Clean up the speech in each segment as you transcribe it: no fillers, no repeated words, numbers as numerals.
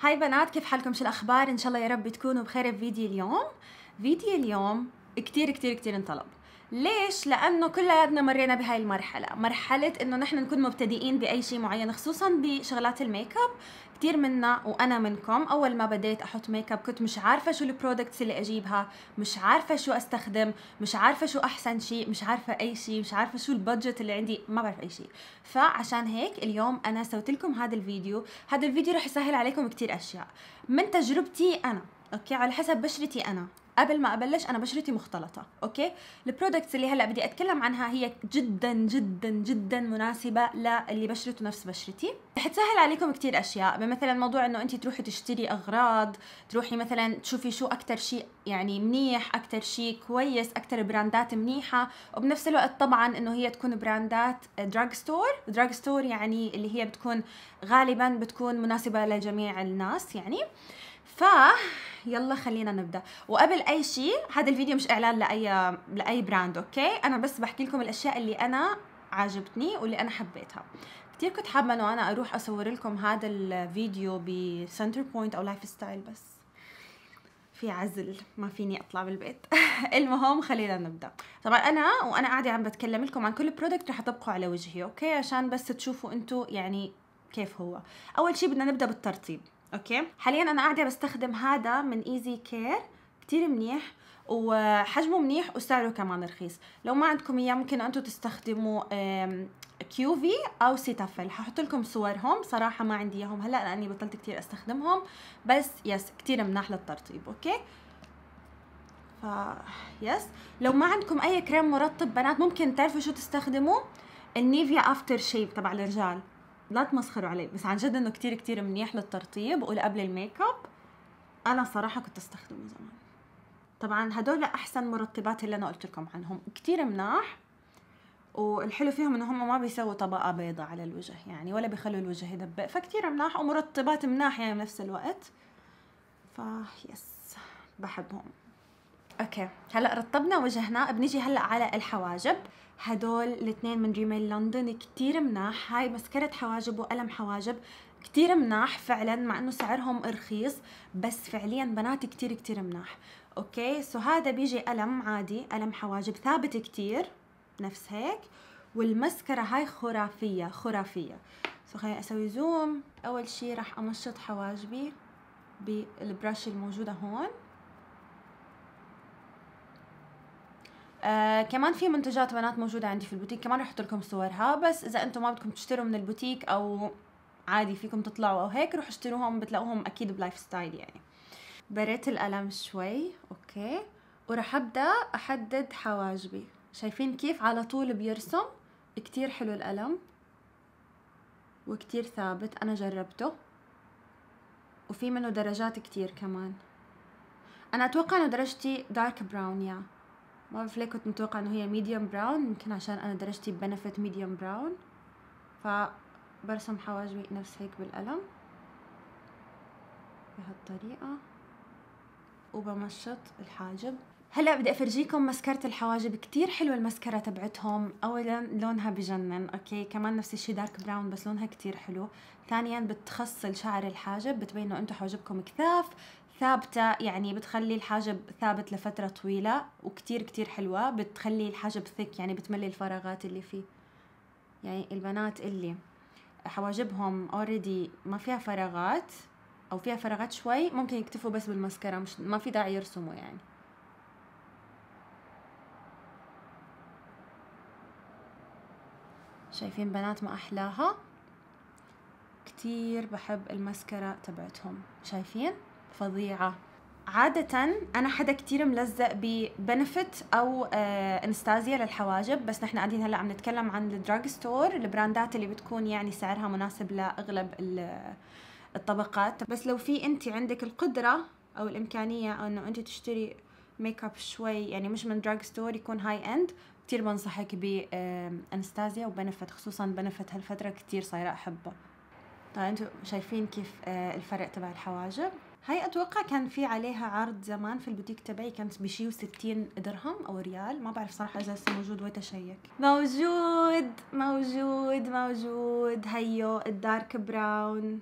هاي بنات، كيف حالكم؟ شو الاخبار؟ ان شاء الله يا رب تكونوا بخير. فيديو اليوم كتير كتير كتير انطلب. ليش؟ لانه كلنا مرينا بهاي المرحله، مرحله انه نحن نكون مبتدئين باي شيء معين، خصوصا بشغلات الميك اب. كتير منا وانا منكم اول ما بديت احط ميك اب كنت مش عارفه شو البرودكتس اللي اجيبها، مش عارفه شو استخدم، مش عارفه شو احسن شيء، مش عارفه اي شيء، مش عارفه شو البادجت اللي عندي، ما بعرف اي شيء. فعشان هيك اليوم انا سويت لكم هذا الفيديو رح يسهل عليكم كتير اشياء من تجربتي انا، اوكي، على حسب بشرتي انا. قبل ما ابلش، انا بشرتي مختلطه، اوكي. البرودكتس اللي هلا بدي اتكلم عنها هي جدا جدا جدا مناسبه للي بشرته نفس بشرتي، رح تسهل عليكم كثير اشياء، مثلا موضوع انه انت تروحي تشتري اغراض، تروحي مثلا تشوفي شو اكثر شيء يعني منيح، اكثر شيء كويس، اكثر براندات منيحه، وبنفس الوقت طبعا انه هي تكون براندات دراج ستور، يعني اللي هي بتكون غالبا بتكون مناسبه لجميع الناس يعني. يلا خلينا نبدا. وقبل اي شيء، هذا الفيديو مش اعلان لاي براند، اوكي، انا بس بحكي لكم الاشياء اللي انا عجبتني واللي انا حبيتها. كثير كنت حابه انه انا اروح اصور لكم هذا الفيديو بسنتر بوينت او لايف ستايل، بس في عزل ما فيني اطلع بالبيت. المهم خلينا نبدا. طبعا انا وانا قاعده عم بتكلم لكم عن كل برودكت رح اطبقه على وجهي، اوكي، عشان بس تشوفوا انتم يعني كيف هو. اول شيء بدنا نبدا بالترطيب، اوكي. حاليا انا قاعده بستخدم هذا من ايزي كير، كتير منيح وحجمه منيح وسعره كمان رخيص. لو ما عندكم اياه ممكن انتم تستخدموا كيوفي او سيتافيل، ححط لكم صورهم، صراحه ما عندي اياهم هلا لاني بطلت كتير استخدمهم، بس يس كتير مناح للترطيب، اوكي. يس لو ما عندكم اي كريم مرطب بنات، ممكن تعرفوا شو تستخدموا؟ النيفيا افتر شيف تبع الرجال، لا تمسخروا عليه، بس عن جد انه كتير كتير منيح للترطيب ولقبل الميك اب. انا صراحه كنت استخدمه زمان. طبعا هدول احسن مرطبات اللي انا قلت لكم عنهم، كتير مناح، والحلو فيهم انه هم ما بيسووا طبقه بيضاء على الوجه يعني، ولا بيخلوا الوجه يدبق، فكتير مناح ومرطبات مناح يعني بنفس الوقت. يس بحبهم. اوكي هلا رطبنا وجهنا، بنيجي هلا على الحواجب. هدول الاثنين من ريميل لندن كتير مناح، هاي مسكرة حواجب وقلم حواجب، كتير مناح فعلا، مع انه سعرهم رخيص بس فعليا بنات كتير كتير مناح، اوكي. سو هذا بيجي قلم عادي، قلم حواجب ثابت كتير نفس هيك، والمسكرة هاي خرافية خرافية. سو خليني اسوي زوم. اول شي راح امشط حواجبي بالبراش الموجودة هون. كمان في منتجات بنات موجودة عندي في البوتيك، كمان رح احط لكم صورها، بس اذا انتم ما بدكم تشتروا من البوتيك او عادي فيكم تطلعوا او هيك، روحوا اشتروهم، بتلاقوهم اكيد بلايف ستايل يعني. بريت القلم شوي، اوكي، ورح ابدا احدد حواجبي. شايفين كيف على طول بيرسم؟ كتير حلو القلم وكتير ثابت، انا جربته وفي منه درجات كتير كمان. انا اتوقع انه درجتي دارك براون، يا ما بعرف ليه كنت متوقعه انه هي ميديوم براون، يمكن عشان انا درجتي بنفت ميديوم براون. فبرسم حواجبي نفس هيك بالقلم بهالطريقه وبمشط الحاجب. هلا بدي افرجيكم مسكره الحواجب، كتير حلوه المسكره تبعتهم. اولا لونها بجنن، اوكي، كمان نفس الشيء دارك براون بس لونها كتير حلو. ثانيا بتخصل شعر الحاجب، بتبين انه انتم حواجبكم كثاف ثابتة، يعني بتخلي الحاجب ثابت لفترة طويلة، وكتير كتير حلوة، بتخلي الحاجب ثيك يعني بتملي الفراغات اللي فيه. يعني البنات اللي حواجبهم اوريدي ما فيها فراغات او فيها فراغات شوي، ممكن يكتفوا بس بالمسكرة، مش ما في داعي يرسموا يعني. شايفين بنات ما احلاها؟ كتير بحب المسكرة تبعتهم، شايفين؟ فظيعة. عادة أنا حدا كتير ملزق ببنفت أو انستازيا للحواجب، بس نحن قاعدين هلا عم نتكلم عن الدراج ستور، البراندات اللي بتكون يعني سعرها مناسب لأغلب الطبقات. بس لو في أنت عندك القدرة أو الإمكانية إنه أنت تشتري ميك اب شوي يعني مش من دراج ستور، يكون هاي أند، كتير بنصحك بانستازيا وبنفت، خصوصا بنفت هالفترة كتير صايرة أحبها. طيب أنتم شايفين كيف الفرق تبع الحواجب؟ هاي اتوقع كان في عليها عرض زمان في البوتيك تبعي، كانت بشي و60 درهم او ريال، ما بعرف صراحه اذا لسه موجود واتشيك. موجود موجود موجود، هيو الدارك براون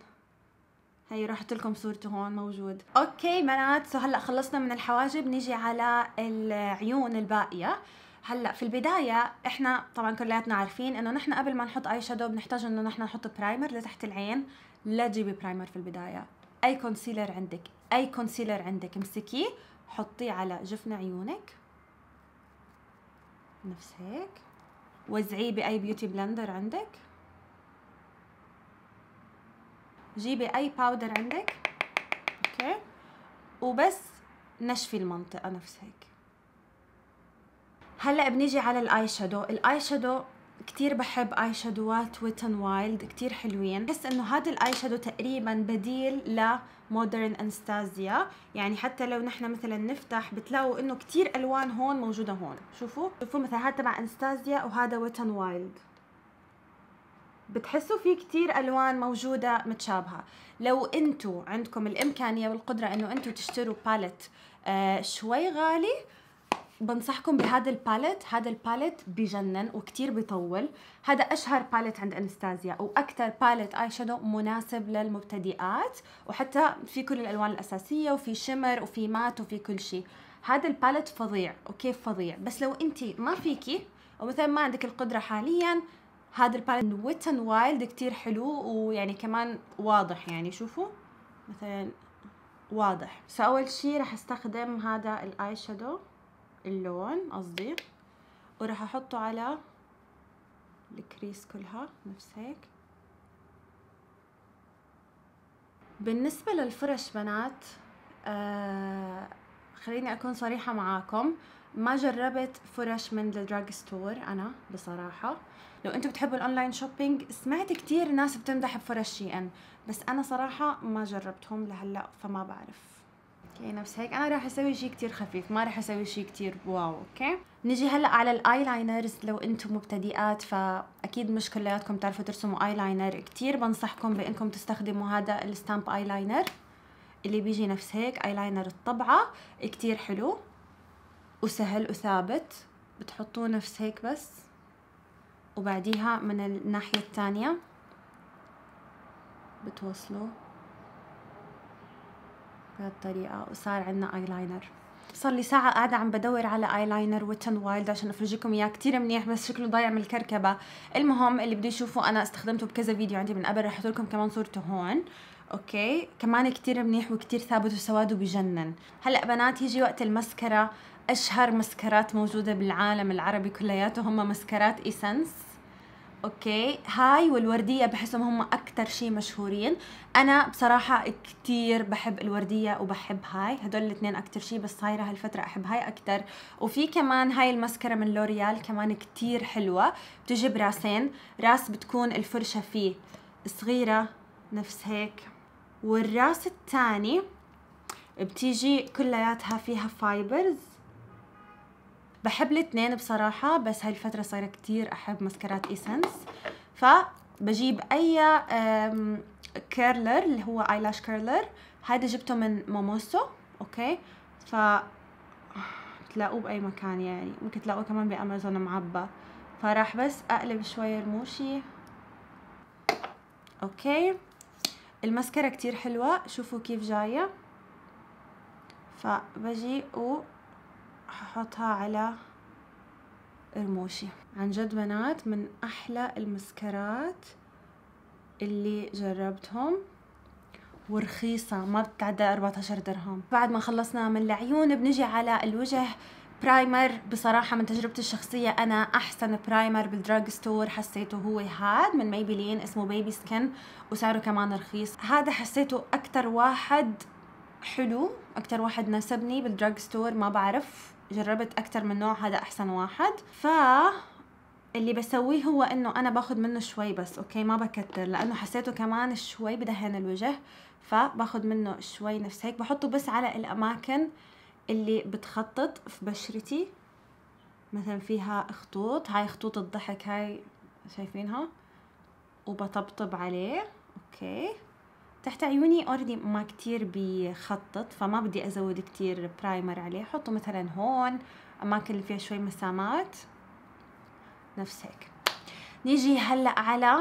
هي راحت لكم صورته هون موجود. اوكي بنات، سو هلا خلصنا من الحواجب، نيجي على العيون الباقيه. هلا في البدايه احنا طبعا كلياتنا عارفين انه نحن قبل ما نحط اي شادو بنحتاج انه نحن نحط برايمر لتحت العين. لا تجيبي برايمر في البدايه، اي كونسيلر عندك، اي كونسيلر عندك امسكيه حطيه على جفن عيونك نفس هيك، وزعيه باي بيوتي بلندر عندك، جيبي اي باودر عندك، اوكي، وبس نشفي المنطقه نفس هيك. هلا بنيجي على الاي شادو. الاي شادو كتير بحب اي شادوات ويت اند وايلد، كتير حلوين. بحس انه هذا الاي شادو تقريبا بديل لمودرن انستازيا، يعني حتى لو نحن مثلا نفتح بتلاقوا انه كتير الوان هون موجوده. هون شوفوا مثلا هذا تبع انستازيا وهذا ويت اند وايلد، بتحسوا في كتير الوان موجوده متشابهه. لو انتو عندكم الامكانيه والقدره انه انتو تشتروا باليت شوي غالي، بنصحكم بهذا الباليت. هذا الباليت بجنن وكتير بيطول، هذا اشهر باليت عند انستازيا واكثر باليت اي شادو مناسب للمبتدئات، وحتى في كل الالوان الاساسيه وفي شمر وفي مات وفي كل شيء. هذا الباليت فظيع، وكيف فظيع، بس لو انت ما فيكي او مثلا ما عندك القدره حاليا، هذا الباليت ويت اند وايلد كتير حلو، ويعني كمان واضح، يعني شوفوا مثلا واضح. فاول شيء رح استخدم هذا الاي شادو اللون قصدي، وراح احطه على الكريس كلها نفس هيك. بالنسبه للفرش بنات، خليني اكون صريحه معاكم، ما جربت فرش من الدراج ستور انا بصراحه. لو انتم بتحبوا الاونلاين شوبينج، سمعت كتير ناس بتمدح بفرش شي ان، بس انا صراحه ما جربتهم لهلا فما بعرف. اوكي نفس هيك انا راح اسوي شيء كتير خفيف، ما راح اسوي شيء كتير واو. اوكي نجي هلا على الايلاينرز. لو انتم مبتدئات فاكيد مش كلياتكم بتعرفوا ترسموا ايلاينر، كتير بنصحكم بانكم تستخدموا هذا الستامب ايلاينر اللي بيجي نفس هيك، ايلاينر الطبعه كتير حلو وسهل وثابت، بتحطوه نفس هيك بس، وبعديها من الناحيه الثانيه بتوصلوا بهالطريقه، وصار عندنا ايلاينر. صار لي ساعه قاعده عم بدور على ايلاينر ويت اند وايلد عشان افرجيكم اياه كتير منيح، بس شكله ضايع من الكركبه. المهم اللي بده يشوفه انا استخدمته بكذا فيديو عندي من قبل، رح احط لكم كمان صورته هون. اوكي كمان كتير منيح وكتير ثابت وسواد وبجنن. هلا بنات يجي وقت المسكره، اشهر مسكرات موجوده بالعالم العربي كلياته هم مسكرات ايسنس. اوكي هاي والورديه بحسهم هم اكثر شيء مشهورين. انا بصراحه كثير بحب الورديه وبحب هاي، هدول الاثنين اكثر شيء، بس صايره هالفتره احب هاي اكثر. وفي كمان هاي المسكره من لوريال كمان كثير حلوه، بتجي براسين، راس بتكون الفرشه فيه صغيره نفس هيك، والراس الثاني بتيجي كلياتها فيها فايبرز. بحب الاثنين بصراحة، بس هاي الفترة صايرة كتير أحب ماسكارات إيسنس، فبجيب أي كيرلر اللي هو آيلاش كيرلر، هيدا جبته من موموسو، أوكي، فتلاقوه بأي مكان، يعني ممكن تلاقوه كمان بأمازون معبى. فراح بس أقلب شوية رموشي، أوكي، الماسكارة كتير حلوة، شوفوا كيف جاية، فبجي و هحطها على رموشي. عن جد بنات من احلى المسكرات اللي جربتهم، ورخيصه ما بتعدى 14 درهم. بعد ما خلصنا من العيون بنجي على الوجه. برايمر بصراحه من تجربتي الشخصيه، انا احسن برايمر بالدراج ستور حسيته هو هاد من مايبلين، اسمه بيبي سكن، وسعره كمان رخيص. هذا حسيته اكثر واحد حلو، اكتر واحد ناسبني بالدراج ستور، ما بعرف، جربت اكتر من نوع، هذا احسن واحد. اللي بسويه هو انه انا باخذ منه شوي بس، اوكي ما بكتر، لانه حسيته كمان شوي بدهن الوجه، فباخذ منه شوي نفس هيك، بحطه بس على الاماكن اللي بتخطط في بشرتي، مثلا فيها خطوط، هاي خطوط الضحك هاي شايفينها، وبطبطب عليه. اوكي تحت عيوني اوريدي ما كتير بخطط، فما بدي ازود كتير برايمر عليه، حطه مثلا هون اماكن اللي فيها شوي مسامات نفس هيك. نيجي هلا على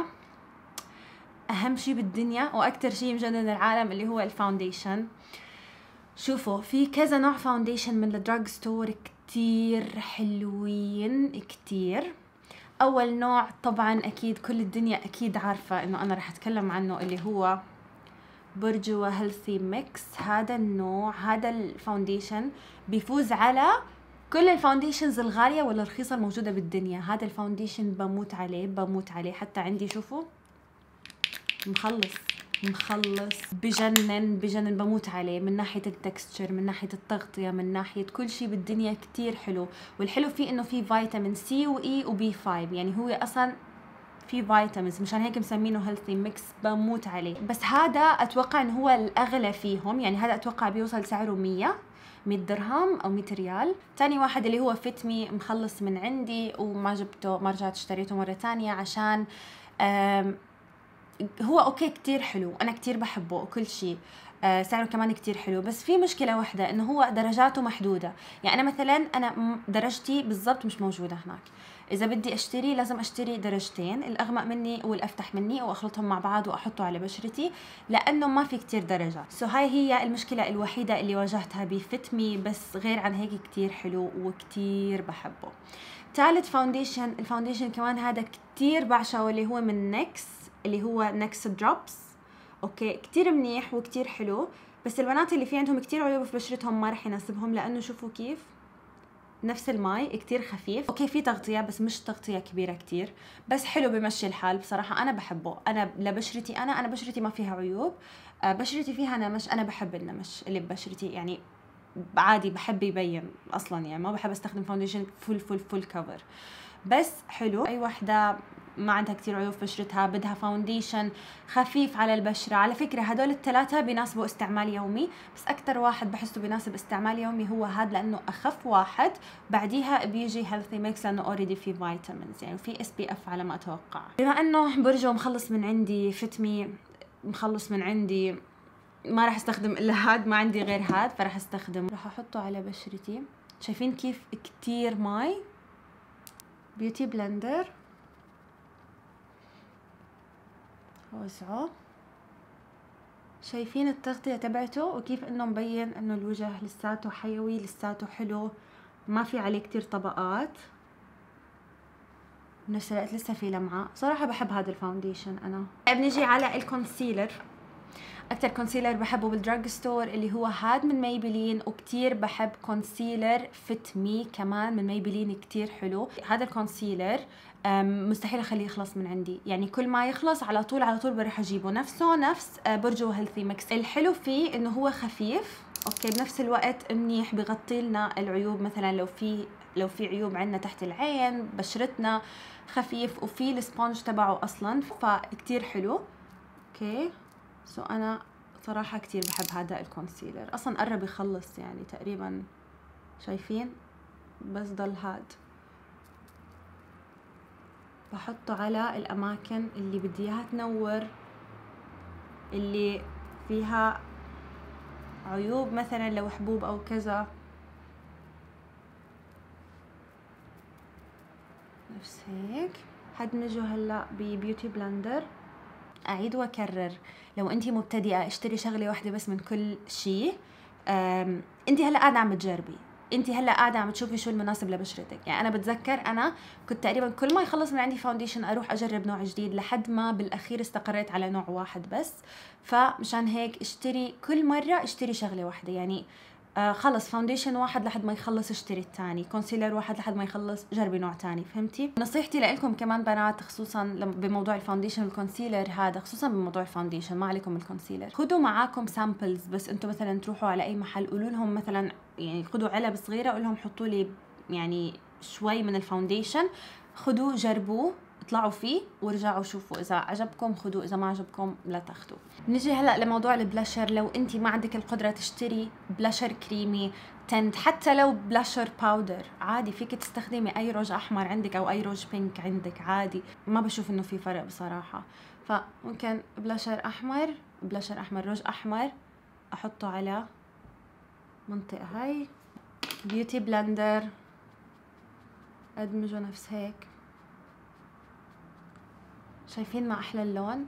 اهم شيء بالدنيا واكثر شيء مجنن العالم اللي هو الفاونديشن. شوفوا في كذا نوع فاونديشن من الدراج ستور كتير حلوين كتير. اول نوع طبعا اكيد كل الدنيا اكيد عارفه انه انا رح اتكلم عنه اللي هو برجوا هيلثي ميكس. هذا النوع، هذا الفاونديشن بيفوز على كل الفاونديشنز الغاليه ولا الرخيصه الموجوده بالدنيا. هذا الفاونديشن بموت عليه بموت عليه، حتى عندي شوفوا مخلص بجنن بموت عليه، من ناحيه التكستشر، من ناحيه التغطيه، من ناحيه كل شيء بالدنيا كتير حلو. والحلو فيه انه فيه فيتامين سي واي وبي 5، يعني هو اصلا في فيتامينز، مشان هيك مسمينه هيلثي ميكس. بموت عليه، بس هذا اتوقع انه هو الاغلى فيهم، يعني هذا اتوقع بيوصل سعره 100 درهم او 100 ريال. ثاني واحد اللي هو فيتمي، مخلص من عندي وما جبته، ما رجعت اشتريته مره ثانيه عشان هو اوكي كتير حلو، انا كتير بحبه وكل شيء، سعره كمان كتير حلو، بس في مشكله واحده انه هو درجاته محدوده. يعني انا مثلا انا درجتي بالضبط مش موجوده هناك، اذا بدي اشتري لازم اشتري درجتين، الاغمق مني والافتح مني، واخلطهم مع بعض واحطه على بشرتي لانه ما في كتير درجه. سو هاي هي المشكله الوحيده اللي واجهتها بفتمي، بس غير عن هيك كتير حلو وكتير بحبه. ثالث فاونديشن، الفاونديشن كمان هذا كتير بعشقه اللي هو من نيكس، اللي هو نيكس دروبس. اوكي كتير منيح وكتير حلو، بس البنات اللي في عندهم كتير عيوب في بشرتهم ما رح يناسبهم، لانه شوفوا كيف نفس الماي كتير خفيف. اوكي في تغطيه بس مش تغطيه كبيره كتير، بس حلو بمشي الحال. بصراحه انا بحبه، انا لبشرتي، انا بشرتي ما فيها عيوب، بشرتي فيها نمش، انا بحب النمش اللي ببشرتي، يعني عادي بحب يبين اصلا، يعني ما بحب استخدم فاونديشن فل فل فل كفر، بس حلو. اي وحده ما عندها كتير عيوب بشرتها بدها فاونديشن خفيف على البشرة، على فكرة هدول الثلاثة بيناسبوا استعمال يومي، بس أكتر واحد بحسه بيناسب استعمال يومي هو هاد لأنه أخف واحد. بعديها بيجي هيلثي ميكس لأنه اوريدي في فيتامينز، يعني في SPF على ما أتوقع. بما أنه برجو مخلص من عندي، فتمي مخلص من عندي، ما راح استخدم إلا هاد، ما عندي غير هاد، فراح استخدم، راح أحطه على بشرتي. شايفين كيف كتير ماي؟ بيوتي بلندر وسعه، شايفين التغطية تبعته وكيف انه مبين انه الوجه لساته حيوي، لساته حلو، ما في عليه كتير طبقات، بنفس الوقت لسه في لمعة. صراحة بحب هذا الفاونديشن. انا بنيجي على الكونسيلر، اكتر كونسيلر بحبه بالدراج ستور اللي هو هاد من مايبلين، وكتير بحب كونسيلر فيت مي كمان من مايبلين كتير حلو. هذا الكونسيلر مستحيل اخليه يخلص من عندي، يعني كل ما يخلص على طول على طول بروح اجيبه، نفسه نفس برجو هيلثي ميكس. الحلو فيه انه هو خفيف، اوكي بنفس الوقت منيح، بغطي لنا العيوب، مثلا لو في عيوب عندنا تحت العين بشرتنا، خفيف وفي السبونج تبعه اصلا، فكتير حلو. اوكي سو انا صراحه كتير بحب هذا الكونسيلر، اصلا قرب يخلص، يعني تقريبا شايفين، بس ضل هاد. بحطه على الاماكن اللي بدي اياها تنور، اللي فيها عيوب مثلا لو حبوب او كذا. نفس هيك حدمجه هلا ببيوتي بلندر. اعيد واكرر، لو انتي مبتدئه اشتري شغله واحده بس من كل شيء. انتي هلا قاعده عم تجربي، انتي هلا قاعده عم تشوفي شو المناسب لبشرتك. يعني انا بتذكر انا كنت تقريبا كل ما يخلص من عندي فاونديشن اروح اجرب نوع جديد، لحد ما بالاخير استقريت على نوع واحد بس. فمشان هيك اشتري كل مره، اشتري شغله واحده، يعني خلص فاونديشن واحد لحد ما يخلص اشتري الثاني، كونسيلر واحد لحد ما يخلص جربي نوع ثاني، فهمتي؟ نصيحتي لكم كمان بنات، خصوصا بموضوع الفاونديشن والكونسيلر هذا، خصوصا بموضوع الفاونديشن، ما عليكم الكونسيلر، خذوا معاكم سامبلز، بس انتم مثلا تروحوا على اي محل قولوا لهم مثلا، يعني خذوا علب صغيره قول لهم حطوا لي يعني شوي من الفاونديشن، خذوه جربوه اطلعوا فيه وارجعوا شوفوا، اذا عجبكم خذوه، اذا ما عجبكم لا تاخذوه. نجي هلا لموضوع البلاشر. لو انت ما عندك القدره تشتري بلاشر كريمي تند، حتى لو بلاشر باودر عادي، فيك تستخدمي اي روج احمر عندك او اي روج بينك عندك عادي، ما بشوف انه في فرق بصراحه. فممكن بلاشر احمر، بلاشر احمر، روج احمر، احطه على المنطقه هاي، بيوتي بلندر ادمجه نفس هيك. شايفين ما احلى اللون؟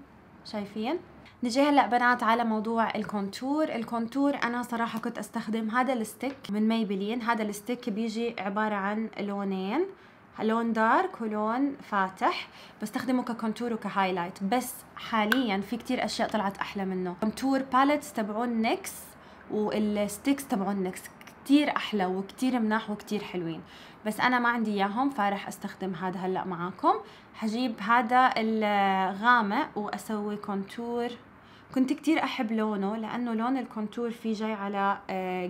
شايفين؟ نجي هلا بنات على موضوع الكونتور. الكونتور انا صراحه كنت استخدم هذا الستيك من مايبلين. هذا الستيك بيجي عباره عن لونين، لون دارك ولون فاتح، بستخدمه ككونتور وكهايلايت. بس حاليا في كتير اشياء طلعت احلى منه. كونتور باليتس تبعون نيكس والستيكس تبعون نيكس كتير احلى وكتير مناح وكتير حلوين، بس انا ما عندي اياهم فراح استخدم هذا هلا معاكم. حجيب هذا الغامق واسوي كونتور. كنت كتير احب لونه لانه لون الكونتور فيه جاي على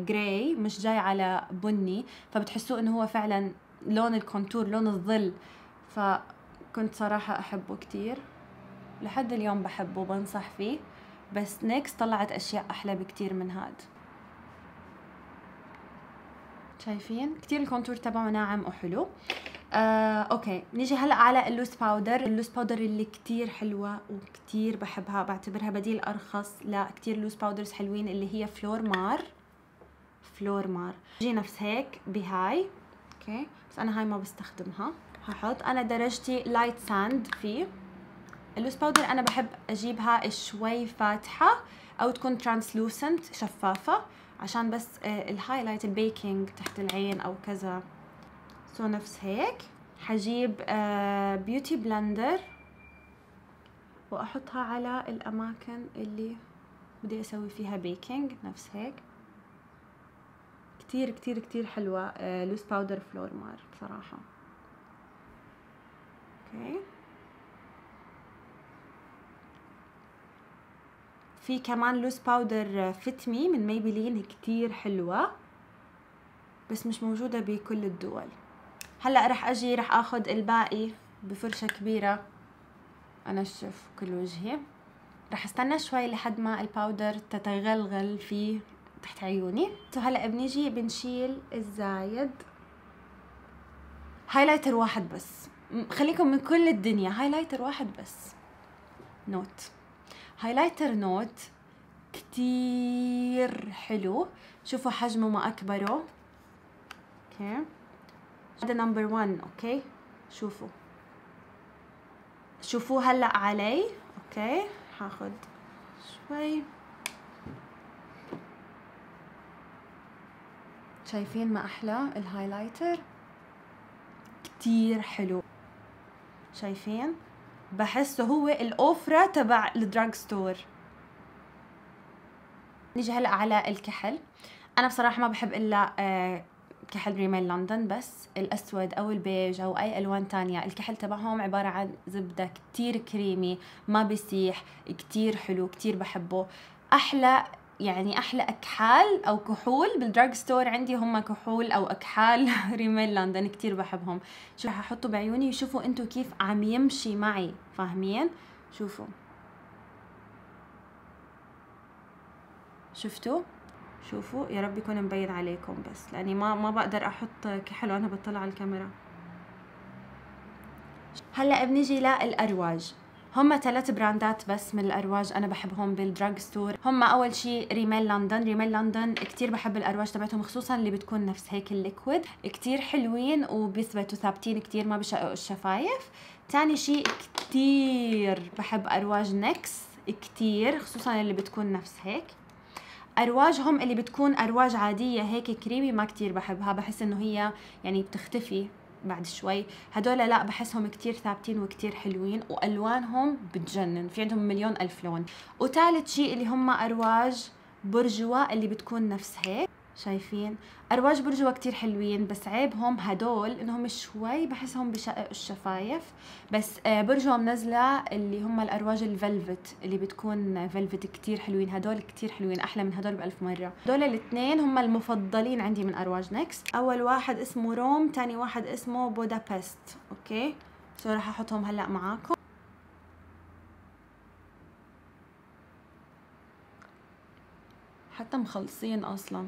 جراي مش جاي على بني، فبتحسوا انه هو فعلا لون الكونتور لون الظل، فكنت صراحة أحبه كتير لحد اليوم بحبه وبنصح فيه. بس نيكس طلعت أشياء أحلى بكتير من هاد. شايفين كتير الكونتور تبعه ناعم وحلو. اوكي نيجي هلا على اللوس باودر. اللوس باودر اللي كتير حلوة وكتير بحبها، بعتبرها بديل أرخص لكتير لوس باودرز حلوين اللي هي فلور مار. فلور مار جي نفس هيك بهاي، اوكي بس انا هاي ما بستخدمها. هحط انا درجتي لايت ساند فيه. اللوس باودر انا بحب اجيبها شوي فاتحه او تكون ترانسلوسنت شفافه عشان بس الهايلايت البيكينج تحت العين او كذا. سو نفس هيك حجيب بيوتي بلندر واحطها على الاماكن اللي بدي اسوي فيها بيكينج. نفس هيك كتير كتير كتير حلوة لوس باودر فلور مار بصراحة. اوكي في كمان لوس باودر فتمي من مايبلين كتير حلوة بس مش موجودة بكل الدول. هلا رح اجي رح اخد الباقي بفرشة كبيرة انشف كل وجهي. رح استنى شوي لحد ما الباودر تتغلغل فيه تحت عيوني. هلا بنيجي بنشيل الزايد. هايلايتر واحد بس، خليكم من كل الدنيا هايلايتر واحد بس. نوت هايلايتر نوت كتير حلو، شوفوا حجمه ما اكبره. اوكي هذا نمبر 1. اوكي شوفوا شوفوا هلا علي. اوكي هاخد شوي. شايفين ما احلى الهايلايتر كتير حلو. شايفين بحسه هو الاوفرة تبع الدراج ستور. نيجي هلا على الكحل. انا بصراحة ما بحب الا كحل ريميل لندن بس، الاسود او البيج او اي الوان تانية الكحل تبعهم عبارة عن زبدة كتير كريمي ما بيسيح كتير حلو كتير بحبه. احلى يعني احلى اكحال او كحول بالدراج ستور عندي هم كحول او اكحال ريميل لندن كتير بحبهم. شو رح احطه بعيوني شوفوا انتو كيف عم يمشي معي، فاهمين؟ شوفوا شفتوا شوفوا يا رب يكون مبين عليكم بس لاني ما بقدر احط كحل وانا بطلع على الكاميرا. هلا بنيجي للارواج. هم 3 براندات بس من الارواج انا بحبهم بالدراج ستور. هم اول شيء ريميل لندن. ريميل لندن كتير بحب الارواج تبعتهم خصوصا اللي بتكون نفس هيك الليكويد، كتير حلوين وبيثبتوا ثابتين كتير ما بشققوا الشفايف. تاني شيء كتير بحب ارواج نيكس كتير خصوصا اللي بتكون نفس هيك. ارواجهم اللي بتكون ارواج عاديه هيك كريمي ما كتير بحبها، بحس انه هي يعني بتختفي بعد شوي. هدول لا بحسهم كتير ثابتين وكتير حلوين والوانهم بتجنن، في عندهم مليون الف لون. وثالث شيء اللي هم ارواج برجوا اللي بتكون نفس هيك. شايفين ارواج برجوا كتير حلوين بس عيبهم هدول انهم شوي بحسهم بشقق الشفايف. بس برجوا منزله اللي هم الارواج الفلفت اللي بتكون فلفت كتير حلوين. هدول كتير حلوين احلى من هدول بألف مره. هدول الاثنين هم المفضلين عندي من ارواج نيكس. اول واحد اسمه روم، تاني واحد اسمه بودابست. اوكي سو راح احطهم هلا معاكم. حتى مخلصين اصلا.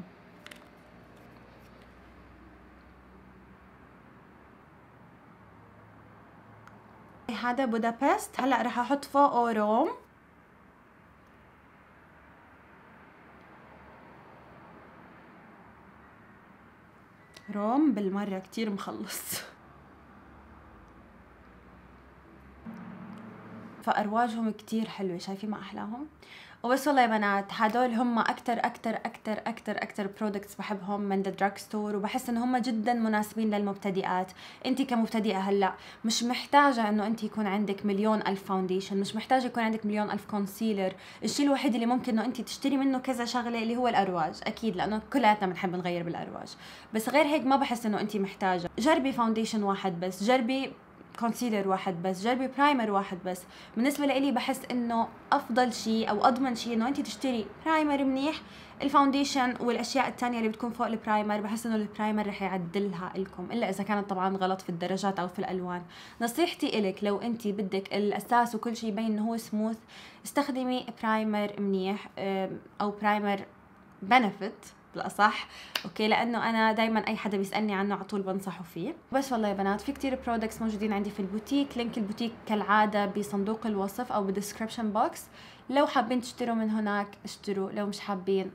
هذا بودابست. هلا رح احط فوقه روم. روم بالمره كتير مخلص. فأرواجهم كتير حلوة. شايفين ما أحلاهم؟ وبس والله يا بنات هدول هم أكتر برودكتس بحبهم من ذا دراج ستور، وبحس إن هم جدا مناسبين للمبتدئات. أنت كمبتدئة هلا مش محتاجة إنه أنت يكون عندك مليون ألف فاونديشن، مش محتاجة يكون عندك مليون ألف كونسيلر. الشيء الوحيد اللي ممكن إنه أنت تشتري منه كذا شغلة اللي هو الأرواج، أكيد لأنه كلياتنا بنحب نغير بالأرواج، بس غير هيك ما بحس إنه أنت محتاجة. جربي فاونديشن واحد بس، جربي كونسيلر واحد بس، جربي برايمر واحد بس. بالنسبه لي بحس انه افضل شيء او اضمن شيء انه انت تشتري برايمر منيح، الفاونديشن والاشياء الثانيه اللي بتكون فوق البرايمر بحس انه البرايمر رح يعدلها لكم، الا اذا كانت طبعا غلط في الدرجات او في الالوان. نصيحتي الك لو انت بدك الاساس وكل شيء يبين انه هو سموث، استخدمي برايمر منيح او برايمر بنفيت بالاصح، اوكي، لانه انا دائما اي حدا بيسالني عنه على طول بنصحه فيه. بس والله يا بنات في كثير برودكتس موجودين عندي في البوتيك، لينك البوتيك كالعاده بصندوق الوصف او بالديسكربشن بوكس، لو حابين تشتروا من هناك اشتروا، لو مش حابين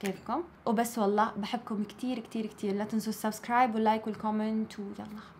كيفكم. وبس والله بحبكم كثير كثير كثير، لا تنسوا السبسكرايب واللايك والكومنت، ويلا